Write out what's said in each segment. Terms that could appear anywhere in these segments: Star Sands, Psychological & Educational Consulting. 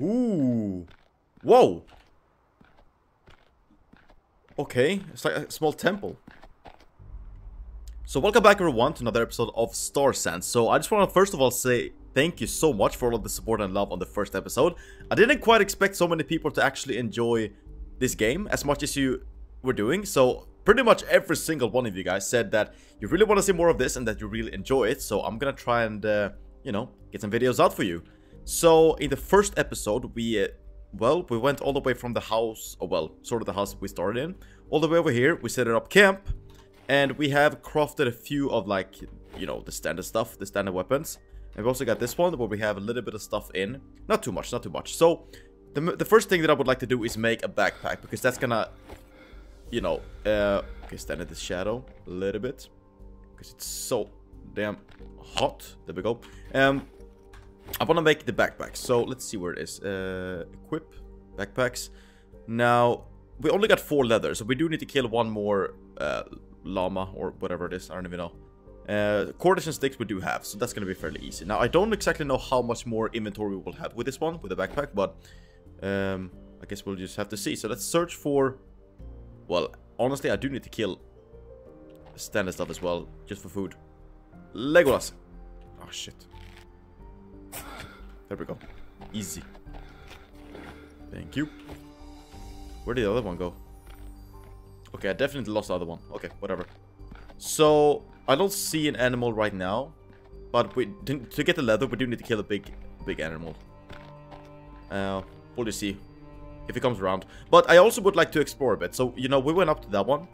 Ooh. Whoa. Okay, it's like a small temple. So welcome back everyone to another episode of Star Sands. So I just want to first of all say thank you so much for all of the support and love on the first episode. I didn't quite expect so many people to actually enjoy this game as much as you were doing. So pretty much every single one of you guys said that you really want to see more of this and that you really enjoy it. So I'm going to try and, you know, get some videos out for you. So in the first episode, we went all the way from the house, or well, sort of the house we started in, all the way over here. We set it up camp. And we have crafted a few of, like, you know, the standard stuff, the standard weapons. And we also got this one where we have a little bit of stuff in. Not too much, not too much. So the first thing that I would like to do is make a backpack, because that's gonna, you know, okay, stand in the shadow a little bit, because it's so damn hot. There we go. I want to make the backpack. So let's see where it is. Equip backpacks. Now, we only got 4 leather, so we do need to kill one more llama or whatever it is. I don't even know. Cordage and sticks we do have, so that's going to be fairly easy. Now, I don't exactly know how much more inventory we will have with this one, with the backpack, but I guess we'll just have to see. So let's search for... Well, honestly, I do need to kill standard stuff as well, just for food. Legolas! Oh, shit. There we go. Easy. Thank you. Where did the other one go? Okay, I definitely lost the other one. Okay, whatever. So... I don't see an animal right now, but to get the leather, we do need to kill a big animal. We'll just see if it comes around. But I also would like to explore a bit. So, you know, we went up to that one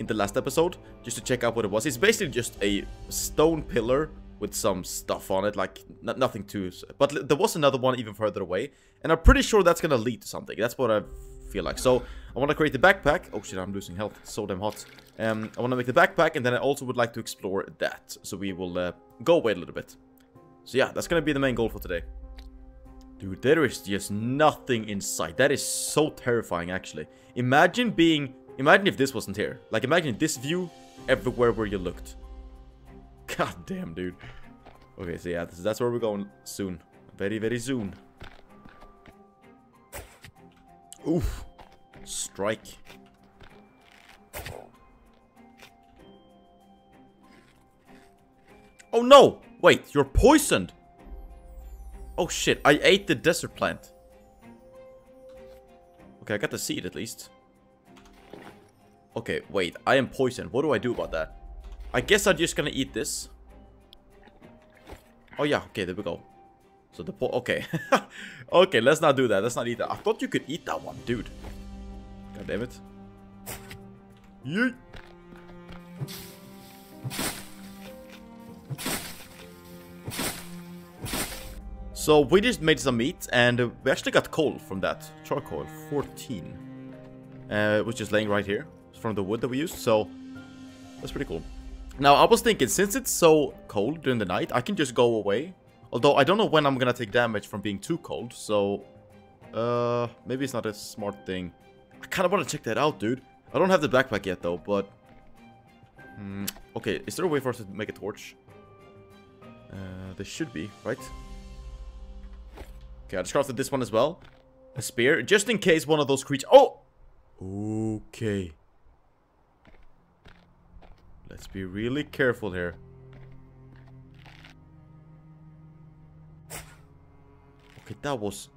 in the last episode just to check out what it was. It's basically just a stone pillar with some stuff on it, like nothing too... But there was another one even further away, and I'm pretty sure that's going to lead to something. That's what I feel like. So, I want to create the backpack. Oh shit, I'm losing health. It's so damn hot. I want to make the backpack, and then I also would like to explore that. So we will go away a little bit. So yeah, that's going to be the main goal for today. Dude, there is just nothing in sight. That is so terrifying, actually. Imagine if this wasn't here. Like, imagine this view everywhere where you looked. God damn, dude. Okay, so yeah, that's where we're going soon. Very, very soon. Oof. Strike. Oh no! Wait, you're poisoned! Oh shit, I ate the desert plant. Okay, I got the seed at least. Okay, wait, I am poisoned. What do I do about that? I guess I'm just gonna eat this. Oh yeah, okay, there we go. So the okay. Okay, let's not do that. Let's not eat that. I thought you could eat that one, dude. God damn it. Yeet. So we just made some meat, and we actually got coal from that. Charcoal, 14. Which is laying right here from the wood that we used, so that's pretty cool. Now, I was thinking, since it's so cold during the night, I can just go away. Although, I don't know when I'm gonna take damage from being too cold, so... maybe it's not a smart thing. I kinda wanna check that out, dude. I don't have the backpack yet, though, but... okay, is there a way for us to make a torch? There should be, right? Okay, I just crafted this one as well. A spear, just in case one of those creatures... Oh! Okay. Let's be really careful here. Okay, that was...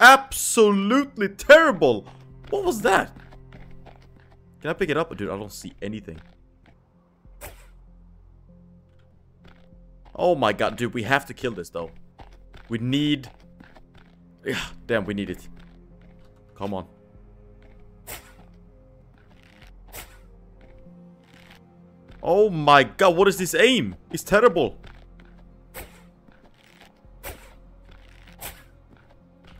absolutely terrible! What was that? Can I pick it up? Dude, I don't see anything. Oh my god, dude, we have to kill this, though. We need... yeah, damn, we need it. Come on. Oh my god, what is this aim? It's terrible.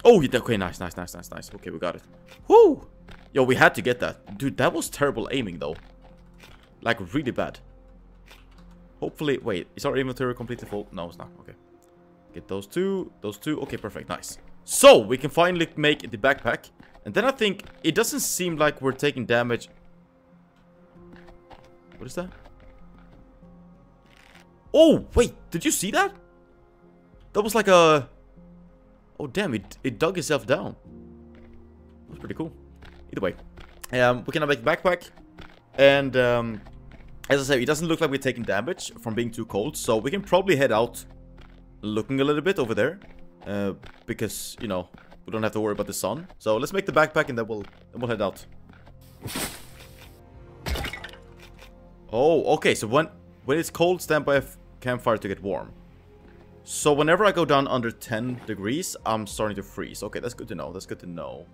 Oh, okay, nice. Okay, we got it. Woo! Yo, we had to get that. Dude, that was terrible aiming, though. Like, really bad. Hopefully... wait, is our inventory completely full? No, it's not. Okay. Get those two. Those two. Okay, perfect. Nice. So, we can finally make the backpack. And then I think it doesn't seem like we're taking damage. What is that? Oh, wait. Did you see that? That was like a... Oh, damn, it dug itself down. That was pretty cool. Either way, we can have a backpack. And as I said, it doesn't look like we're taking damage from being too cold. So we can probably head out looking a little bit over there. Because, you know, we don't have to worry about the sun. So let's make the backpack and then we'll head out. Oh, okay. So when it's cold, stand by a campfire to get warm. So whenever I go down under 10 degrees, I'm starting to freeze. Okay, that's good to know. That's good to know.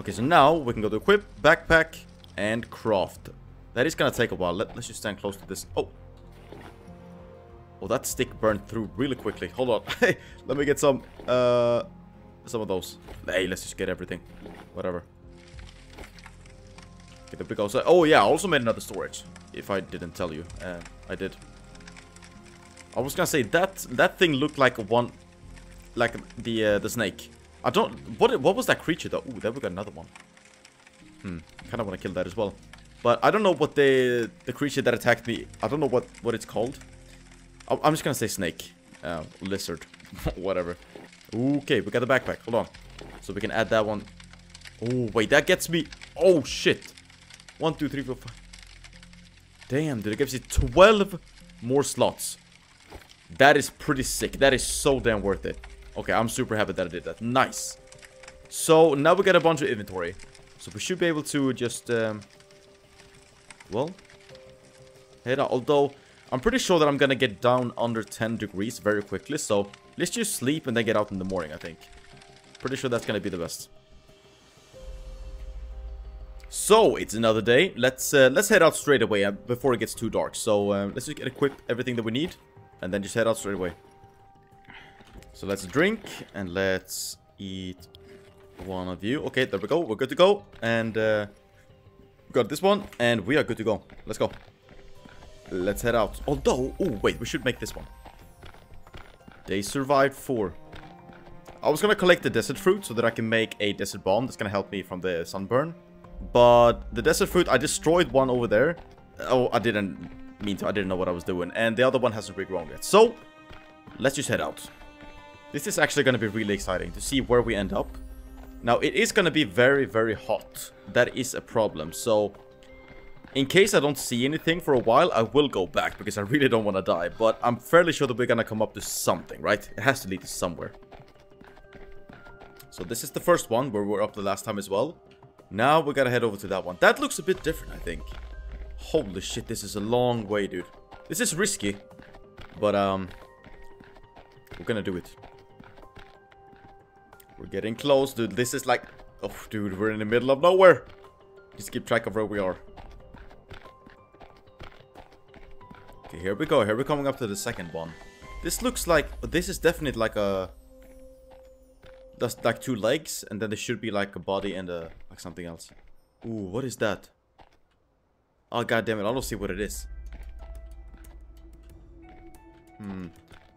Okay, so now we can go to equip, backpack, and craft. That is going to take a while. Let's just stand close to this. Oh. Oh, that stick burned through really quickly. Hold on. Hey, let me get some of those. Hey, let's just get everything. Whatever. Get the big outside. Oh, yeah, I also made another storage. If I didn't tell you. I did. I was gonna say that thing looked like the snake. I don't. What was that creature though? Ooh, there we got another one. Kind of want to kill that as well, but I don't know what the creature that attacked me. I don't know what it's called. I'm just gonna say snake, lizard, whatever. Okay, we got the backpack. Hold on, so we can add that one. Oh wait, that gets me. Oh shit. 1, 2, 3, 4, 5. Damn, dude, it gives you 12 more slots. That is pretty sick. That is so damn worth it. Okay, I'm super happy that I did that. Nice. So, now we got a bunch of inventory. So, we should be able to just, well, head out. Although, I'm pretty sure that I'm going to get down under 10 degrees very quickly. So, let's just sleep and then get out in the morning, I think. Pretty sure that's going to be the best. So, it's another day. Let's head out straight away before it gets too dark. So, let's just equip everything that we need. And then just head out straight away. So let's drink and let's eat one of you. Okay, there we go. We're good to go. And we got this one and we are good to go. Let's go. Let's head out. Although, oh wait, we should make this one. They survived 4. I was going to collect the desert fruit so that I can make a desert bomb. That's going to help me from the sunburn. But the desert fruit, I destroyed one over there. Oh, I didn't. I didn't know what I was doing, and the other one hasn't regrown yet. So, let's just head out. This is actually going to be really exciting to see where we end up. Now, it is going to be very, very hot. That is a problem. So, in case I don't see anything for a while, I will go back because I really don't want to die. But I'm fairly sure that we're going to come up to something, right? It has to lead to somewhere. So, this is the first one where we were up the last time as well. Now, we got to head over to that one. That looks a bit different, I think. Holy shit, this is a long way, dude. This is risky, but we're gonna do it. We're getting close, dude. This is like, oh, dude, we're in the middle of nowhere. Just keep track of where we are. Okay, here we go. Here we're coming up to the second one. This looks like, this is definitely like a, that's like 2 legs, and then there should be like a body and a, like something else. Ooh, what is that? Oh, god damn it! I don't see what it is.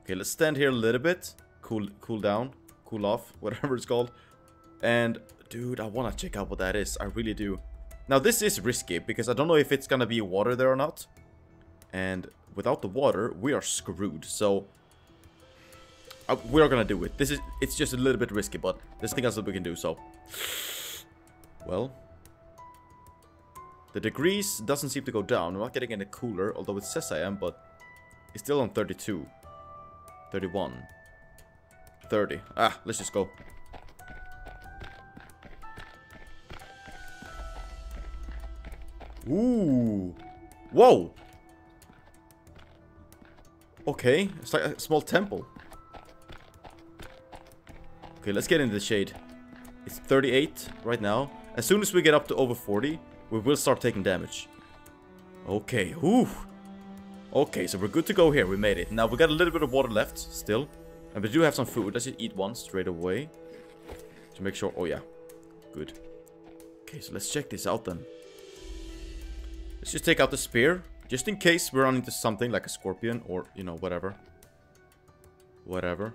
Okay, let's stand here a little bit. Cool down. Cool off. Whatever it's called. And, dude, I want to check out what that is. I really do. Now, this is risky because I don't know if it's going to be water there or not. And without the water, we are screwed. So, we are going to do it. This is, it's just a little bit risky, but there's nothing else that we can do. So, well. The degrees doesn't seem to go down. I'm not getting any cooler, although it says I am, but it's still on 32. 31. 30. Ah, let's just go. Ooh. Whoa. Okay, it's like a small temple. Okay, let's get into the shade. It's 38 right now. As soon as we get up to over 40... we will start taking damage. Okay, whew. Okay, so we're good to go here. We made it. Now, we got a little bit of water left still. And we do have some food. Let's just eat one straight away. To make sure. Oh, yeah. Good. Okay, so let's check this out then. Let's just take out the spear. Just in case we run into something like a scorpion or, you know, whatever. Whatever.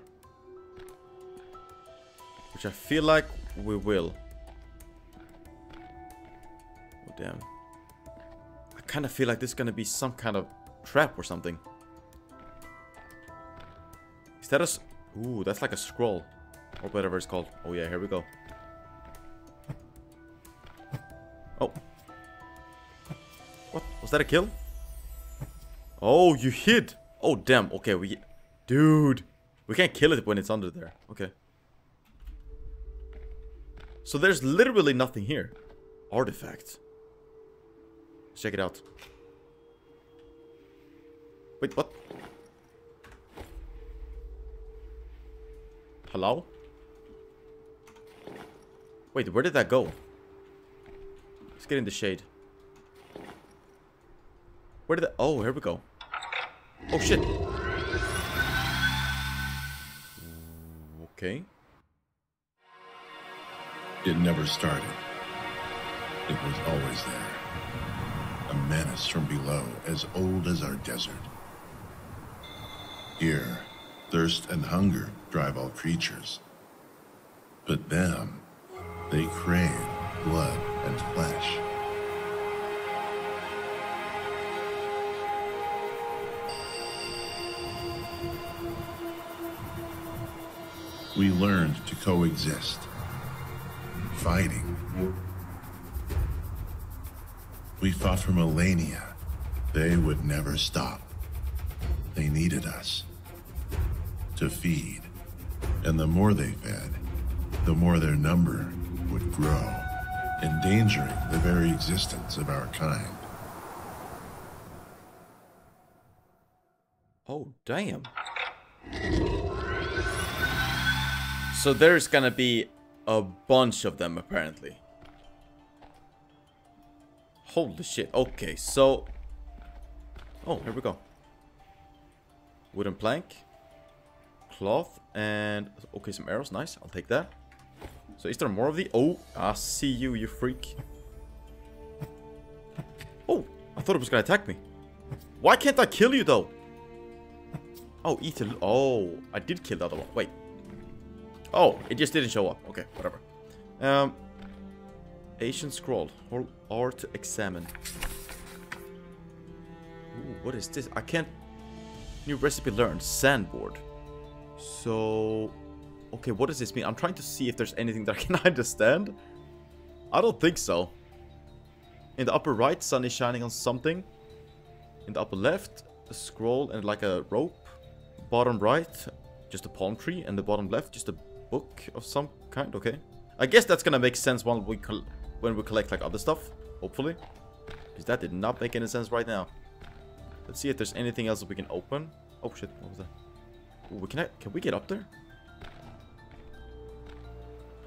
Which I feel like we will. Damn. I kind of feel like this is going to be some kind of trap or something. Is that a... Ooh, that's like a scroll. Or whatever it's called. Oh yeah, here we go. Oh. What? Was that a kill? Oh, you hid. Oh, damn. Okay, we... Dude. We can't kill it when it's under there. Okay. So there's literally nothing here. Artifacts. Let's check it out. Wait, what? Hello? Wait, where did that go? Let's get in the shade. Where did that... Oh, here we go. Oh, shit. Okay. It never started. It was always there. A menace from below, as old as our desert. Here, thirst and hunger drive all creatures. But them, they crave blood and flesh. We learned to coexist, fighting. We fought for millennia. They would never stop. They needed us to feed. And the more they fed, the more their number would grow, endangering the very existence of our kind. Oh, damn. So there's gonna be a bunch of them, apparently. Holy shit. Okay, so... Oh, here we go. Wooden plank. Cloth. And... Okay, some arrows. Nice. I'll take that. So is there more of the... Oh, I see you, you freak. Oh, I thought it was gonna attack me. Why can't I kill you, though? Oh, Ethan. Oh, I did kill the other one. Wait. Oh, it just didn't show up. Okay, whatever. Ancient scroll. Or R to examine. Ooh, what is this? I can't... New recipe learned. Sandboard. So... Okay, what does this mean? I'm trying to see if there's anything that I can understand. I don't think so. In the upper right, sun is shining on something. In the upper left, a scroll and like a rope. Bottom right, just a palm tree. And the bottom left, just a... book of some kind. Okay, I guess that's gonna make sense when we collect like other stuff, hopefully, because that did not make any sense right now. Let's see if there's anything else that we can open. Oh shit, what was that? Ooh, can we get up there?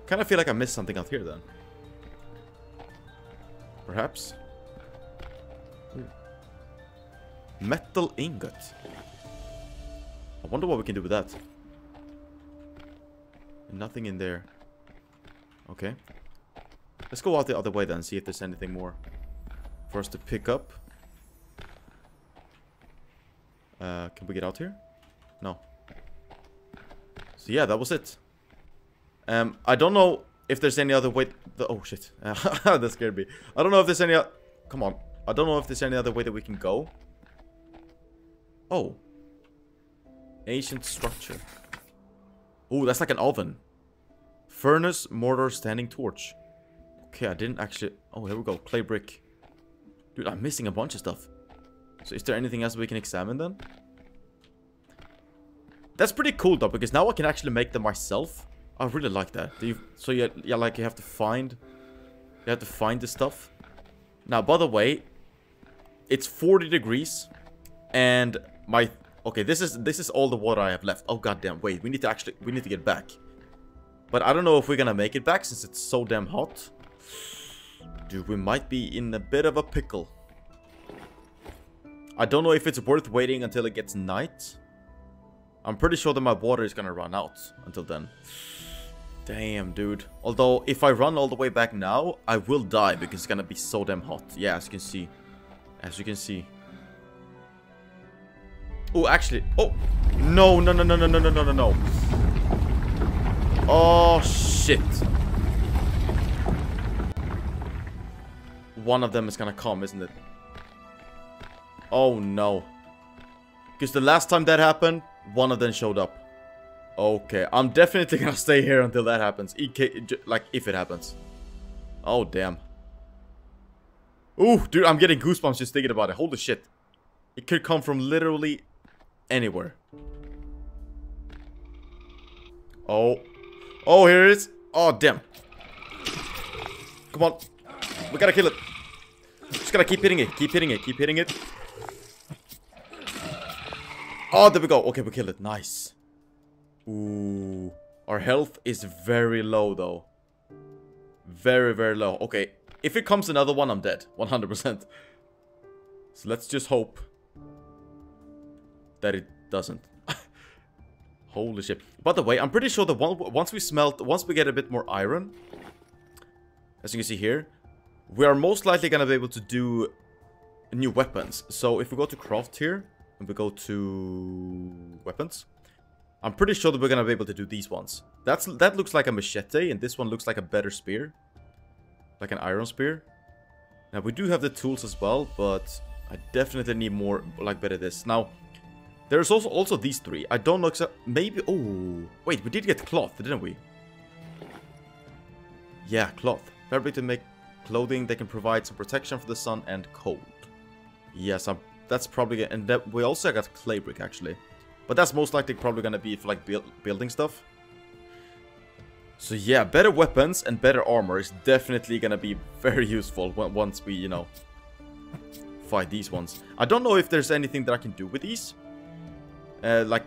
Kind of feel like I missed something out here then. Perhaps. Ooh. Metal ingot. I wonder what we can do with that. Nothing in there. Okay. Let's go out the other way then, see if there's anything more for us to pick up. Can we get out here? No. So yeah, that was it. I don't know if there's any other way... Oh shit. That scared me. I don't know if there's any... Come on. I don't know if there's any other way that we can go. Oh. Ancient structure. Oh, that's like an oven. Furnace, mortar, standing torch. Okay, I didn't actually... Oh, here we go. Clay brick. Dude, I'm missing a bunch of stuff. So is there anything else we can examine then? That's pretty cool though, because now I can actually make them myself. I really like that. So you have to find... You have to find the stuff. Now, by the way, it's 40 degrees. And my... Okay, this is all the water I have left. Oh goddamn! Wait, we need to get back. But I don't know if we're gonna make it back since it's so damn hot. Dude, we might be in a bit of a pickle. I don't know if it's worth waiting until it gets night. I'm pretty sure that my water is gonna run out until then. Damn, dude. Although if I run all the way back now, I will die because it's gonna be so damn hot. Yeah, as you can see, Oh, actually. Oh, no. Oh, shit. One of them is gonna come, isn't it? Oh, no. Because the last time that happened, one of them showed up. Okay, I'm definitely gonna stay here until that happens. Like, if it happens. Oh, damn. Ooh, dude, I'm getting goosebumps just thinking about it. Holy shit. It could come from literally anywhere. Oh. Oh, here it is. Oh, damn. Come on. We gotta kill it. Just gotta keep hitting it. Keep hitting it. Keep hitting it. Oh, there we go. Okay, we killed it. Nice. Ooh. Our health is very low, though. Very, very low. Okay. If it comes another one, I'm dead. 100%. So let's just hope that it doesn't. Holy shit. By the way, I'm pretty sure that once we get a bit more iron, as you can see here, we are most likely going to be able to do new weapons. So if we go to craft here, and we go to weapons, I'm pretty sure that we're going to be able to do these ones. That looks like a machete, and this one looks like a better spear. Like an iron spear. Now, we do have the tools as well, but I definitely need more, like, better this. Now, there's also these three. I don't know exactly. Maybe, oh, wait, we did get cloth, didn't we? Yeah, cloth. Fabric to make clothing. They can provide some protection for the sun and cold. Yes, that's probably, and that, we also got clay brick, actually. But that's most likely probably going to be for, like, building stuff. So yeah, better weapons and better armor is definitely going to be very useful once we, you know, fight these ones. I don't know if there's anything that I can do with these. Like,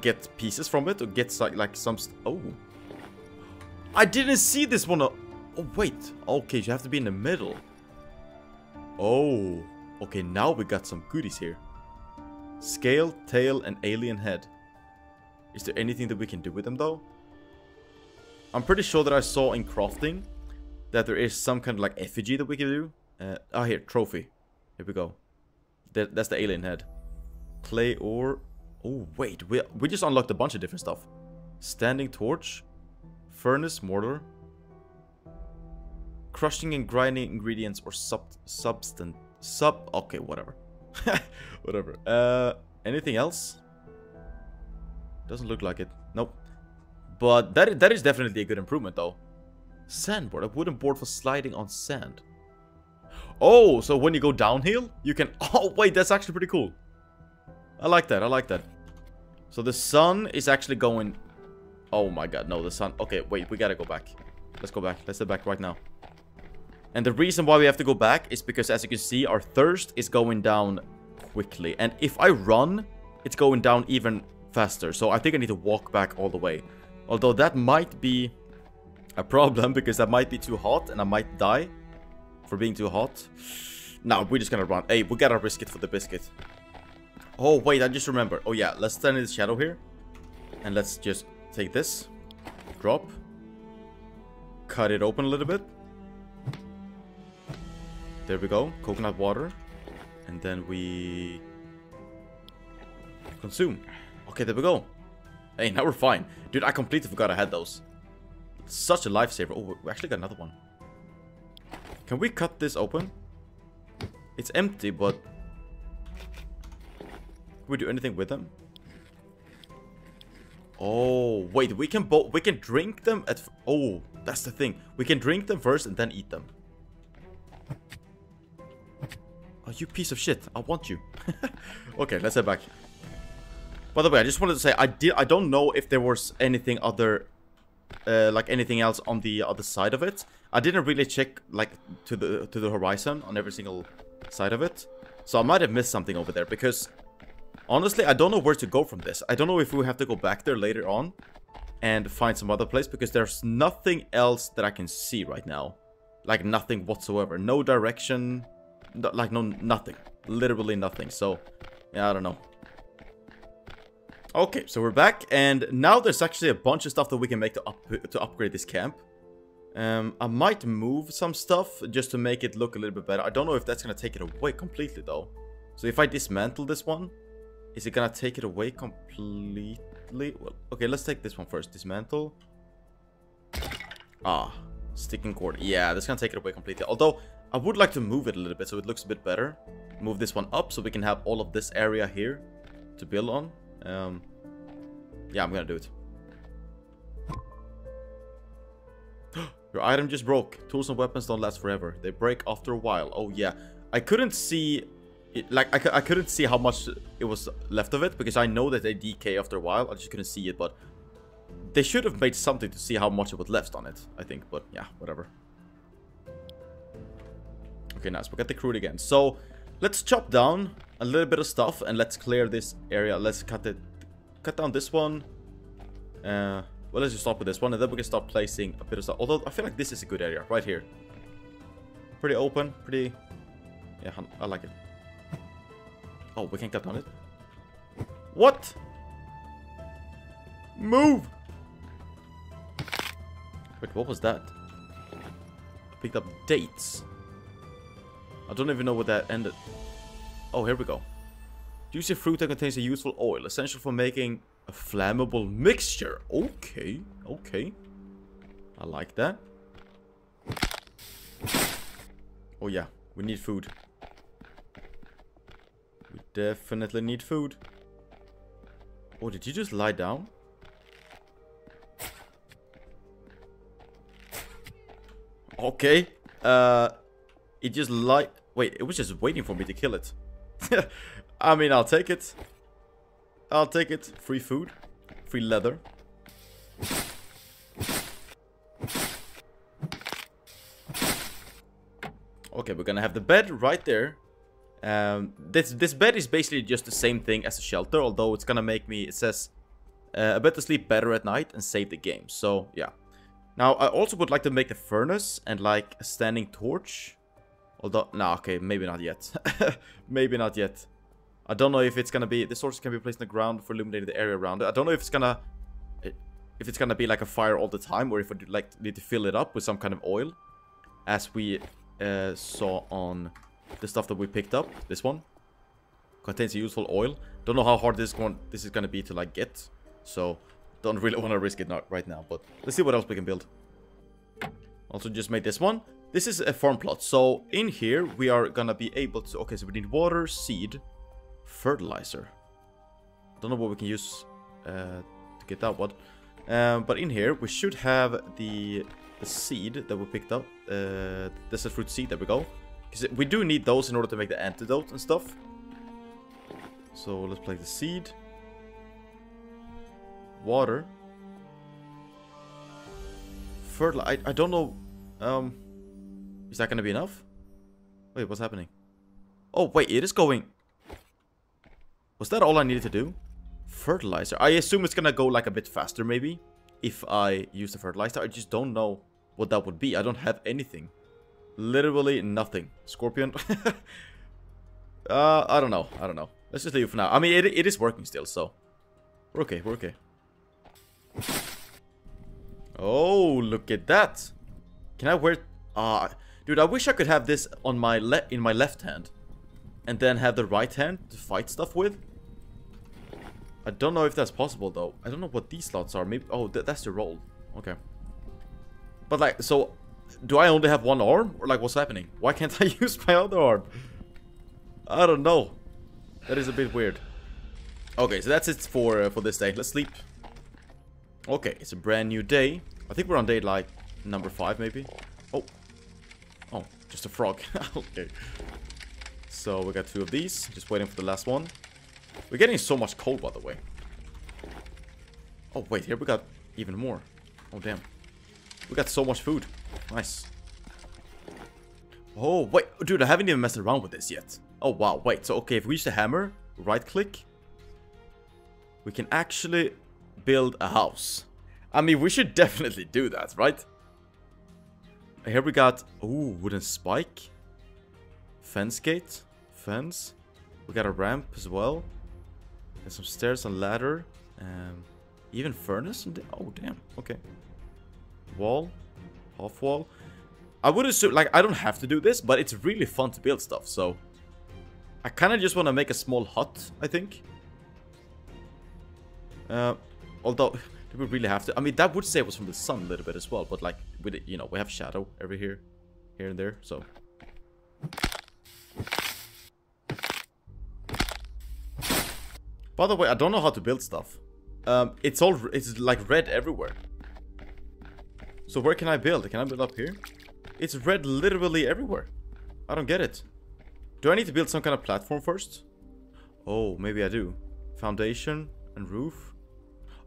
get pieces from it or get, like, some... Oh. I didn't see this one. Oh, wait. Okay, you have to be in the middle. Oh. Okay, now we got some goodies here. Scale, tail, and alien head. Is there anything that we can do with them, though? I'm pretty sure that I saw in crafting that there is some kind of, like, effigy that we can do. Oh, here, trophy. Here we go. That's the alien head. Clay ore. Oh, wait. We just unlocked a bunch of different stuff. Standing torch. Furnace mortar. Crushing and grinding ingredients or substance. Okay, whatever. Whatever. Anything else? Doesn't look like it. Nope. But that is definitely a good improvement, though. Sandboard. A wooden board for sliding on sand. Oh, so when you go downhill, you can... Oh, wait, that's actually pretty cool. I like that. I like that. So the sun is actually going... Oh, my God. No, the sun... Okay, wait. We gotta go back. Let's go back. Let's head back right now. And the reason why we have to go back is because, as you can see, our thirst is going down quickly. And if I run, it's going down even faster. So I think I need to walk back all the way. Although that might be a problem because that might be too hot and I might die for being too hot. No, we're just gonna run. Hey, we gotta risk it for the biscuit. Oh, wait, I just remember. Oh, yeah, let's stand in the shadow here. And let's just take this. Drop. Cut it open a little bit. There we go. Coconut water. And then we... consume. Okay, there we go. Hey, now we're fine. Dude, I completely forgot I had those. Such a lifesaver. Oh, we actually got another one. Can we cut this open? It's empty, but... Can we do anything with them? Oh, wait. We can drink them at... Oh, that's the thing. We can drink them first and then eat them. Oh, you piece of shit. I want you. Okay, let's head back. By the way, I just wanted to say, I don't know if there was anything other, like anything else on the other side of it. I didn't really check, like, to the horizon on every single side of it. So I might have missed something over there because, honestly, I don't know where to go from this. I don't know if we have to go back there later on and find some other place because there's nothing else that I can see right now. Like, nothing whatsoever. No direction. No, like, no, nothing. Literally nothing. So, yeah, I don't know. Okay, so we're back, and now there's actually a bunch of stuff that we can make to upgrade this camp. I might move some stuff just to make it look a little bit better. I don't know if that's going to take it away completely, though. So if I dismantle this one, is it going to take it away completely? Well, okay, let's take this one first. Dismantle. Ah, sticking cord. Yeah, that's going to take it away completely. Although, I would like to move it a little bit so it looks a bit better. Move this one up so we can have all of this area here to build on. Yeah, I'm gonna do it. Your item just broke. Tools and weapons don't last forever. They break after a while. Oh yeah. I couldn't see... it, like, I couldn't see how much it was left of it, because I know that they decay after a while. I just couldn't see it, but... they should have made something to see how much it was left on it, I think. But yeah, whatever. Okay, nice. We'll get the crude again. So, let's chop down a little bit of stuff, and let's clear this area. Let's cut down this one. Well, let's just stop with this one, and then we can start placing a bit of stuff. Although, I feel like this is a good area, right here. Pretty open, pretty... yeah, I like it. Oh, we can cut down it. What? Move! Wait, what was that? I picked up dates. I don't even know where that ended. Oh, here we go. Juicy fruit that contains a useful oil, essential for making a flammable mixture. Okay, okay. I like that. Oh yeah, we need food. We definitely need food. Oh, did you just lie down? Okay. It just lied. Wait, it was just waiting for me to kill it. I mean, I'll take it. I'll take it. Free food. Free leather. Okay, we're gonna have the bed right there. This bed is basically just the same thing as a shelter, although it's gonna make me, it says, a bed to sleep better at night and save the game. So, yeah. Now, I also would like to make the furnace and, like, a standing torch. Although, nah, okay, maybe not yet. Maybe not yet. I don't know if it's gonna be... this torch can be placed in the ground for illuminating the area around it. I don't know if it's gonna... if it's gonna be, like, a fire all the time, or if I, like, need to fill it up with some kind of oil. As we saw on... the stuff that we picked up, this one contains a useful oil. Don't know how hard this is gonna be to like get, so don't really want to risk it right now. But let's see what else we can build. Also, just made this one. This is a farm plot, so in here we are gonna be able to. Okay, so we need water, seed, fertilizer. Don't know what we can use to get that one, but in here we should have the seed that we picked up. This is fruit seed. There we go. Because we do need those in order to make the antidote and stuff. So let's play the seed. Water. Fertilizer. I don't know. Is that going to be enough? Wait, what's happening? Oh, wait, it is going. Was that all I needed to do? Fertilizer. I assume it's going to go like a bit faster maybe. If I use the fertilizer. I just don't know what that would be. I don't have anything. Literally nothing. Scorpion. I don't know. I don't know. Let's just leave it for now. I mean, it is working still, so we're okay. We're okay. Oh, look at that! Can I wear? Dude, I wish I could have this on my left hand, and then have the right hand to fight stuff with. I don't know if that's possible though. I don't know what these slots are. Maybe. Oh, that's your roll. Okay. But like, so. Do I only have one arm? Or like, what's happening? Why can't I use my other arm? I don't know. That is a bit weird. Okay, so that's it for this day. Let's sleep. Okay, it's a brand new day. I think we're on day, like, number 5, maybe. Oh. Oh, just a frog. Okay. So, we got 2 of these. Just waiting for the last one. We're getting so much cold, by the way. Oh, wait. Here we got even more. Oh, damn. We got so much food. Nice. Oh, wait. Dude, I haven't even messed around with this yet. Oh, wow. Wait. So, okay. If we use the hammer, right-click, we can actually build a house. I mean, we should definitely do that, right? Here we got... ooh, wooden spike. Fence gate. Fence. We got a ramp as well. There's some stairs and ladder. Even furnace. And oh, damn. Okay. Wall. Off wall. I would assume, like, I don't have to do this, but it's really fun to build stuff, so I kind of just want to make a small hut, I think. Although, do we really have to? I mean, that would say it was from the sun a little bit as well, but, like, with it, you know, we have shadow every here and there, so. By the way, I don't know how to build stuff. It's like red everywhere. So where can I build? Can I build up here? It's red literally everywhere. I don't get it. Do I need to build some kind of platform first? Oh, maybe I do. Foundation and roof.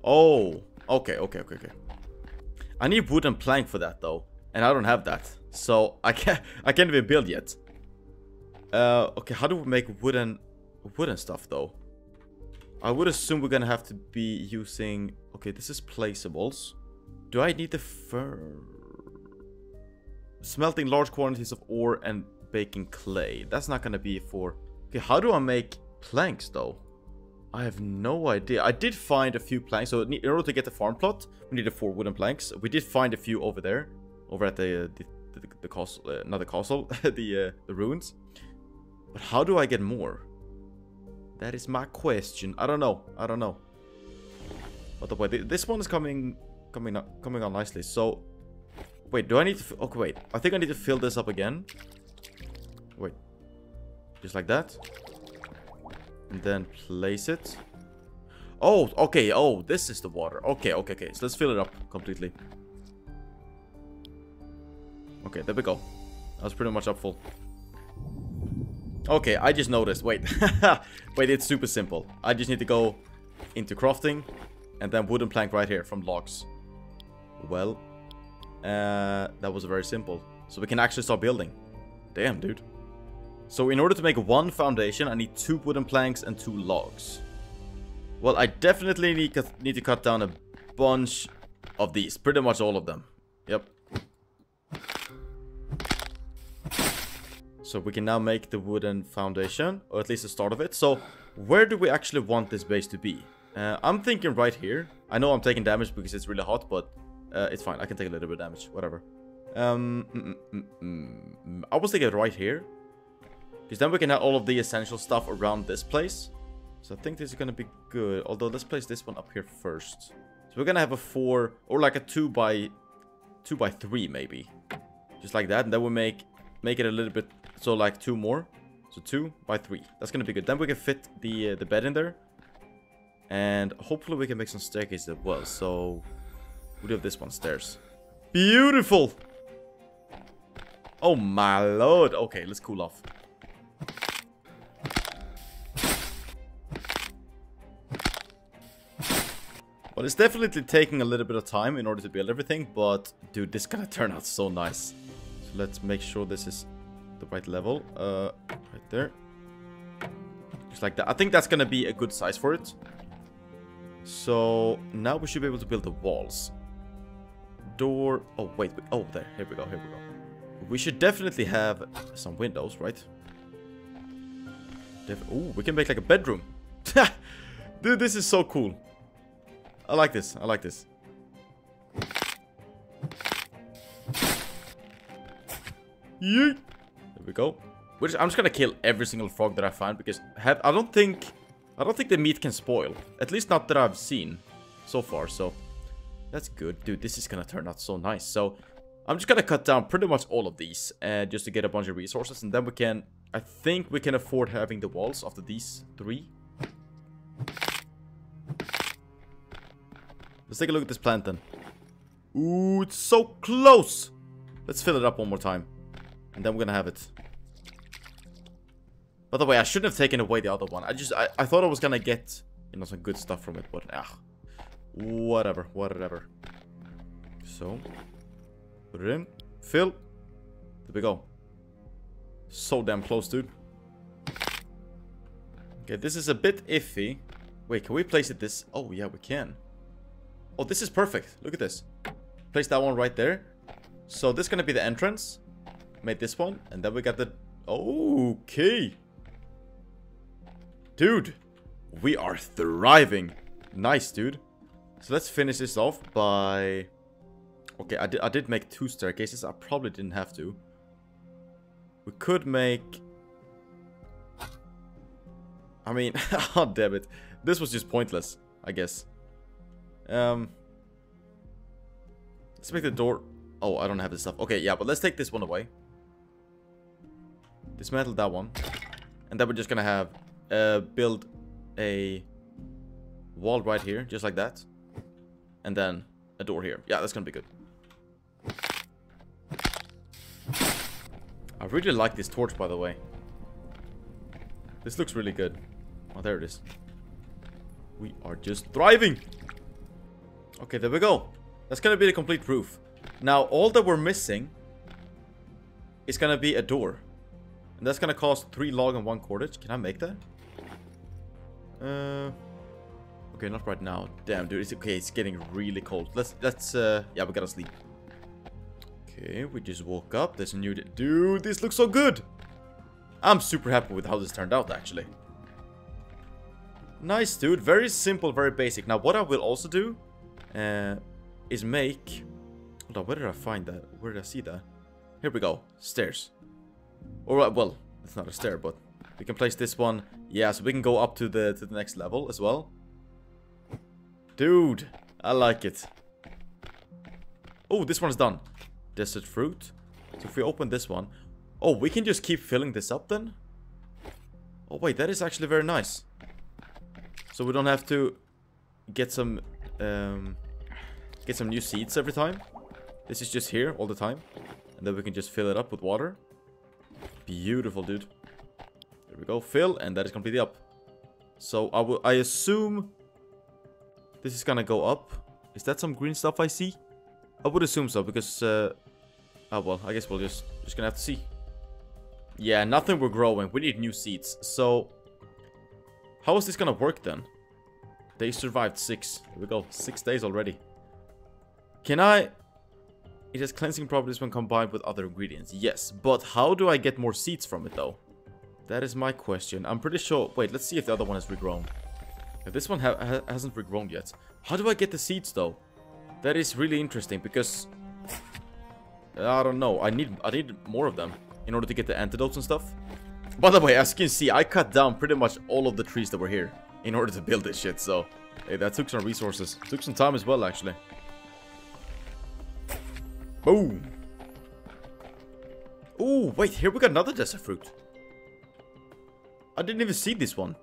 Oh, okay. I need wood and plank for that though, and I don't have that, so I can't even build yet. Okay, how do we make wooden stuff though? I would assume we're gonna have to be using. Okay, this is placeables. Do I need the fur? Smelting large quantities of ore and baking clay. That's not gonna be for. Okay, how do I make planks though? I have no idea. I did find a few planks. So in order to get the farm plot, we needed 4 wooden planks. We did find a few over there, over at the castle, not the castle, the ruins. But how do I get more? That is my question. I don't know. But the way this one is coming on nicely. So, wait, do I need to? Okay, wait. I think I need to fill this up again. Wait, just like that. And then place it. Oh, okay. Oh, this is the water. Okay. So let's fill it up completely. Okay, there we go. I was pretty much up full. Okay, I just noticed. Wait. Wait, it's super simple. I just need to go into crafting. And then wooden plank right here from logs. Well, that was very simple. So we can actually start building. Damn, dude. So in order to make one foundation, I need 2 wooden planks and 2 logs. Well, I definitely need to cut down a bunch of these. Pretty much all of them. Yep. So we can now make the wooden foundation. Or at least the start of it. So where do we actually want this base to be? I'm thinking right here. I know I'm taking damage because it's really hot, but it's fine. I can take a little bit of damage. Whatever. I was thinking right here. Because then we can have all of the essential stuff around this place. So I think this is going to be good. Although, let's place this one up here first. So we're going to have a 4 or like a 2 by 3 maybe. Just like that. And then we'll make it a little bit. So like 2 more. So 2 by 3. That's going to be good. Then we can fit the bed in there. And hopefully we can make some staircases as well. So we do have this one, stairs. Beautiful. Oh my lord. Okay, let's cool off. But it's definitely taking a little bit of time in order to build everything. But, dude, this is going to turn out so nice. So let's make sure this is the right level. Right there. Just like that. I think that's going to be a good size for it. So, now we should be able to build the walls. Door. Oh, wait. Oh, there. Here we go. We should definitely have some windows, right? Oh, we can make like a bedroom. Dude, this is so cool. I like this. Yeet. There we go. I'm just gonna kill every single frog that I find because I don't think the meat can spoil. At least not that I've seen so far. So that's good, dude. This is gonna turn out so nice. So I'm just gonna cut down pretty much all of these just to get a bunch of resources, and then we can. I think we can afford having the walls after these 3. Let's take a look at this plant then. Ooh, it's so close. Let's fill it up one more time. And then we're gonna have it. By the way, I shouldn't have taken away the other one. I thought I was gonna get, you know, some good stuff from it. But, whatever. So, put it in. Fill. There we go. So damn close, dude. Okay, this is a bit iffy. Wait, can we place it this? Oh, yeah, we can. Oh, this is perfect. Look at this. Place that one right there. So this is going to be the entrance. Made this one. And then we got the... Okay. Dude. We are thriving. Nice, dude. So let's finish this off by... Okay, I did make 2 staircases. I probably didn't have to. We could make... I mean... Oh, damn it. This was just pointless, I guess. Let's make the door. Oh, I don't have this stuff. Okay, yeah, but let's take this one away. Dismantle that one. And then we're just gonna have, build a wall right here, just like that. And then a door here. Yeah, that's gonna be good. I really like this torch, by the way. This looks really good. Oh, there it is. We are just thriving. Okay, there we go. That's going to be the complete roof. Now, all that we're missing is going to be a door. And that's going to cost 3 log and 1 cordage. Can I make that? Okay, not right now. Damn, dude. It's okay. It's getting really cold. Yeah, we gotta sleep. Okay, we just woke up. There's a new... Dude, this looks so good. I'm super happy with how this turned out, actually. Nice, dude. Very simple, very basic. Now, what I will also do is make... Hold on, where did I find that? Where did I see that? Here we go. Stairs. Alright, well, it's not a stair, but we can place this one. Yeah, so we can go up to the next level as well. Dude, I like it. Oh, this one's done. Desert fruit. So if we open this one... Oh, we can just keep filling this up then? Oh, wait, that is actually very nice. So we don't have to get some new seeds every time. This is just here all the time. And then we can just fill it up with water. Beautiful, dude. There we go. Fill, and that is completely up. So I assume... This is gonna go up. Is that some green stuff I see? I would assume so, because... Oh, well, I guess we'll just gonna have to see. Yeah, nothing we're growing. We need new seeds. So... How is this gonna work, then? They survived 6. Here we go. 6 days already. Can I... It has cleansing properties when combined with other ingredients. Yes, but how do I get more seeds from it, though? That is my question. I'm pretty sure... Wait, let's see if the other one has regrown. If this one hasn't regrown yet. How do I get the seeds, though? That is really interesting, because... I don't know. I need more of them in order to get the antidotes and stuff. By the way, as you can see, I cut down pretty much all of the trees that were here in order to build this shit, so... Hey, that took some resources. Took some time as well, actually. Boom! Ooh, wait, here we got another desert fruit. I didn't even see this one.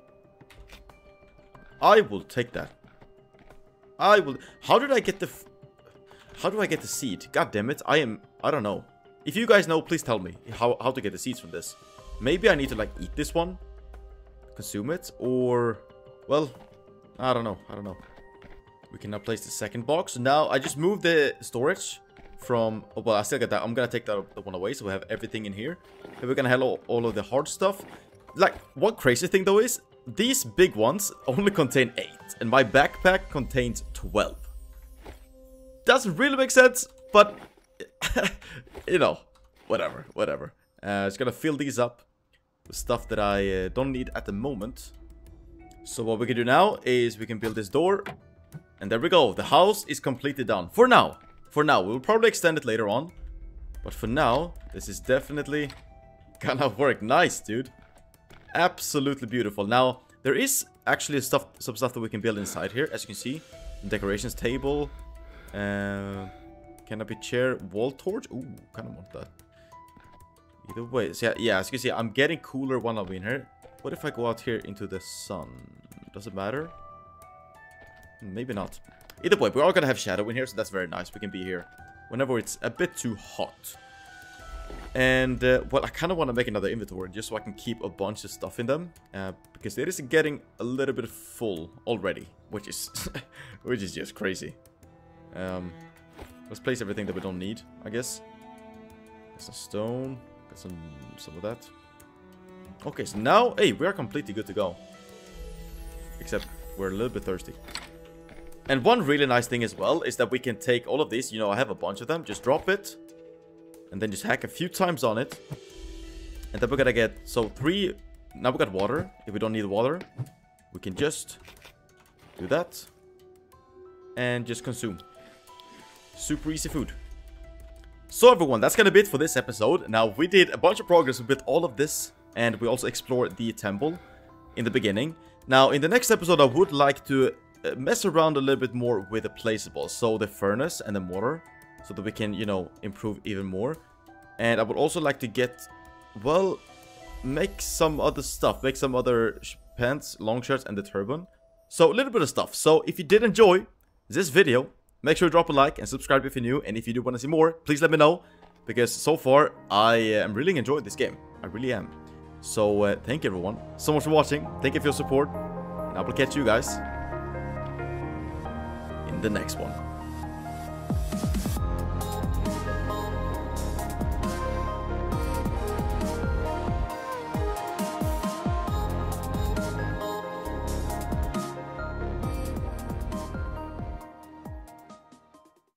I will take that. I will... How did I get the... How do I get the seed? God damn it, I don't know. If you guys know, please tell me how to get the seeds from this. Maybe I need to, like, eat this one? Consume it? Or... Well, I don't know. I don't know. We can now place the second box. Now, I just moved the storage from... Oh, well, I still got that. I'm gonna take that one away, so we have everything in here. And we're gonna have all of the hard stuff. Like, one crazy thing, though, is... These big ones only contain 8, and my backpack contains 12. Doesn't really make sense, but, you know, whatever, whatever. Just gonna fill these up with stuff that I don't need at the moment. So what we can do now is we can build this door, and there we go. The house is completely done. For now. For now. We'll probably extend it later on, but for now, this is definitely gonna work. Nice, dude. Absolutely beautiful. Now, there is actually some stuff that we can build inside here, as you can see. Decorations table. Canopy chair. Wall torch. Ooh, kind of want that. Either way. So yeah, as you can see, I'm getting cooler while I'm in here. What if I go out here into the sun? Does it matter? Maybe not. Either way, we're all gonna have shadow in here, so that's very nice. We can be here whenever it's a bit too hot. And, well, I kind of want to make another inventory just so I can keep a bunch of stuff in them. Because it is getting a little bit full already, which is which is just crazy. Let's place everything that we don't need, I guess. Got some stone, got some of that. Okay, so now, hey, we are completely good to go. Except we're a little bit thirsty. And one really nice thing as well is that we can take all of these. You know, I have a bunch of them. Just drop it. And then just hack a few times on it. And then we're gonna get... So, 3... Now we got water. If we don't need water, we can just do that. And just consume. Super easy food. So, everyone, that's gonna be it for this episode. Now, we did a bunch of progress with all of this. And we also explored the temple in the beginning. Now, in the next episode, I would like to mess around a little bit more with the placeables. So, the furnace and the mortar. So that we can, you know, improve even more. And I would also like to get, well, make some other stuff. Make some other pants, long shirts, and the turban. So, a little bit of stuff. So, if you did enjoy this video, make sure to drop a like and subscribe if you're new. And if you do want to see more, please let me know. because so far I am really enjoying this game. I really am. So thank you everyone so much for watching. Thank you for your support, and I will catch you guys in the next one.